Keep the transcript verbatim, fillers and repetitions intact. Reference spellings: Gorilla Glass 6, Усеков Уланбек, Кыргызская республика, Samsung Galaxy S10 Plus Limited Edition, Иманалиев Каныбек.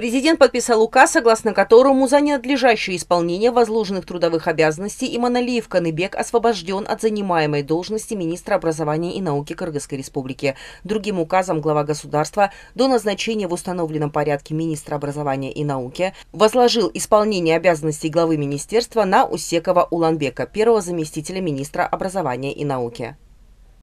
Президент подписал указ, согласно которому за ненадлежащее исполнение возложенных трудовых обязанностей Иманалиев Каныбек освобожден от занимаемой должности министра образования и науки Кыргызской республики. Другим указом глава государства до назначения в установленном порядке министра образования и науки возложил исполнение обязанностей главы министерства на Усекова Уланбека, первого заместителя министра образования и науки.